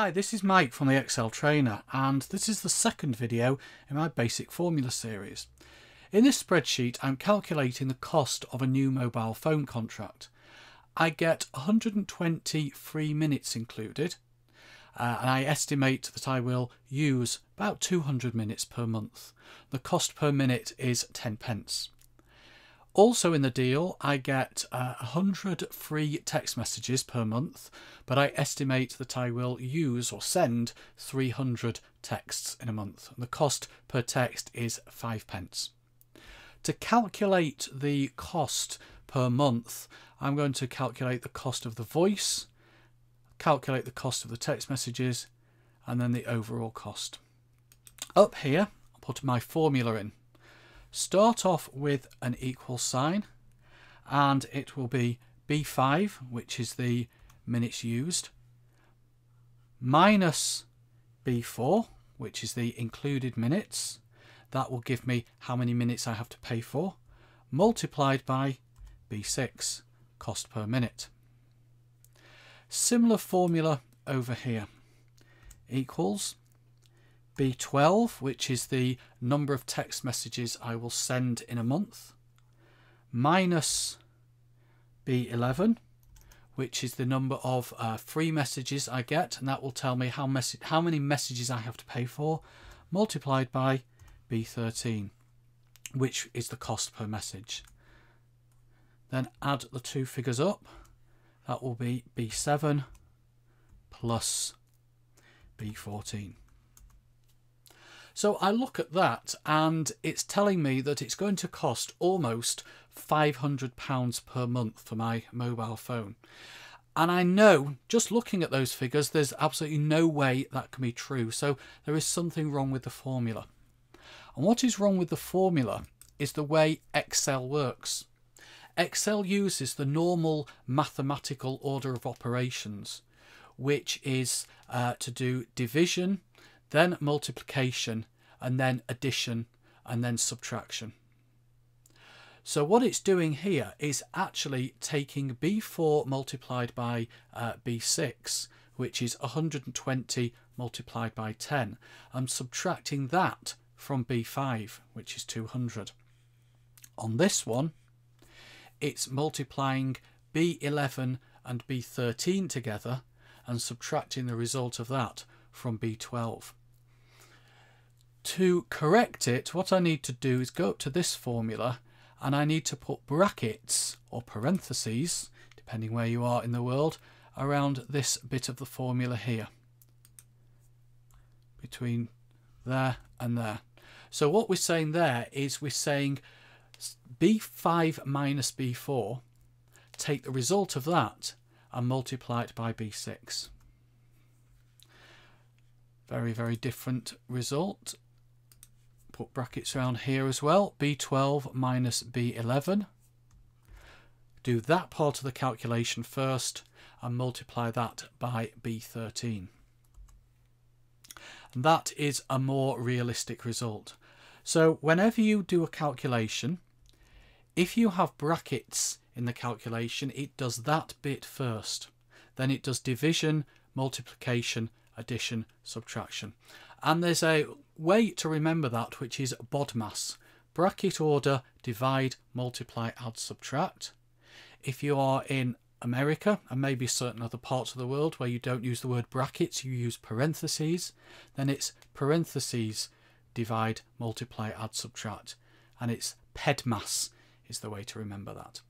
Hi, this is Mike from the Excel Trainer, and this is the second video in my basic formula series. In this spreadsheet I'm calculating the cost of a new mobile phone contract. I get 120 free minutes included, and I estimate that I will use about 200 minutes per month. The cost per minute is 10p. Also in the deal, I get 100 free text messages per month, but I estimate that I will use or send 300 texts in a month. The cost per text is 5p. To calculate the cost per month, I'm going to calculate the cost of the voice, calculate the cost of the text messages, and then the overall cost. Up here, I'll put my formula in. Start off with an equal sign, and it will be B5, which is the minutes used, minus B4, which is the included minutes. That will give me how many minutes I have to pay for, multiplied by B6, cost per minute. Similar formula over here, equals B12, which is the number of text messages I will send in a month, minus B11, which is the number of free messages I get, and that will tell me how many messages I have to pay for, multiplied by B13, which is the cost per message. Then add the two figures up. That will be B7 plus B14. So I look at that and it's telling me that it's going to cost almost £500 per month for my mobile phone. And I know, just looking at those figures, there's absolutely no way that can be true. So there is something wrong with the formula. And what is wrong with the formula is the way Excel works. Excel uses the normal mathematical order of operations, which is to do division, then multiplication, and then addition, and then subtraction. So what it's doing here is actually taking B4 multiplied by B6, which is 120 multiplied by 10, and subtracting that from B5, which is 200. On this one, it's multiplying B11 and B13 together and subtracting the result of that from B12. To correct it, what I need to do is go up to this formula and I need to put brackets or parentheses, depending where you are in the world, around this bit of the formula here, between there and there. So what we're saying there is we're saying B5 minus B4, take the result of that and multiply it by B6. Very, very different result. Put brackets around here as well. B12 minus B11. Do that part of the calculation first and multiply that by B13. And that is a more realistic result. So whenever you do a calculation, if you have brackets in the calculation, it does that bit first. Then it does division, multiplication, addition, subtraction. And there's a way to remember that, which is BODMAS. Bracket order, divide, multiply, add, subtract. If you are in America and maybe certain other parts of the world where you don't use the word brackets, you use parentheses, then it's parentheses, divide, multiply, add, subtract. And it's PEDMAS is the way to remember that.